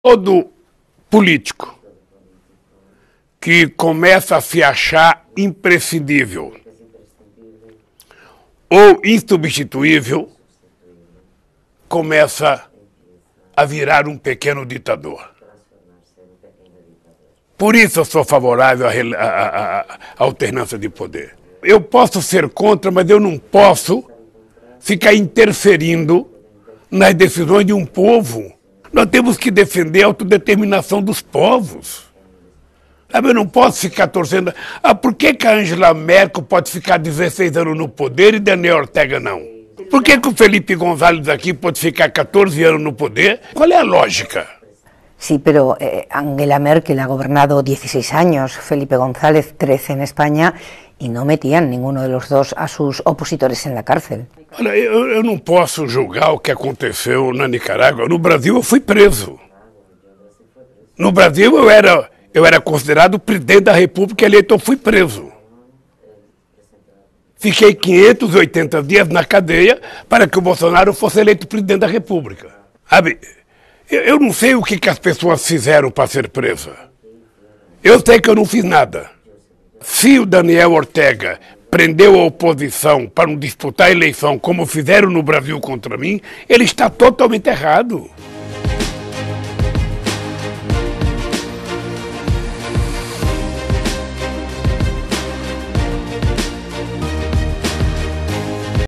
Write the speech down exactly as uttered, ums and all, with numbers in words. Todo político que começa a se achar imprescindível ou insubstituível começa a virar um pequeno ditador. Por isso eu sou favorável à alternância de poder. Eu posso ser contra, mas eu não posso ficar interferindo nas decisões de um povo. Nós temos que defender a autodeterminação dos povos. Eu não posso ficar torcendo. Ah, por que que a Ângela Merkel pode ficar dezesseis anos no poder e Daniel Ortega não? Por que que o Felipe González aqui pode ficar catorze anos no poder? Qual é a lógica? Sí, pero eh, Angela Merkel ha gobernado dieciséis años, Felipe González trece en España, y no metían ninguno de los dos a sus opositores en la cárcel. Olha, eu, eu não posso julgar o que aconteceu na Nicarágua. No Brasil eu fui preso. No Brasil eu era, eu era considerado presidente da República eleito, eu fui preso. Fiquei quinhentos e oitenta dias na cadeia para que o Bolsonaro fosse eleito presidente da República. Sabe? Eu não sei o que, que as pessoas fizeram para ser presa. Eu sei que eu não fiz nada. Se o Daniel Ortega prendeu a oposição para não disputar a eleição, como fizeram no Brasil contra mim, ele está totalmente errado.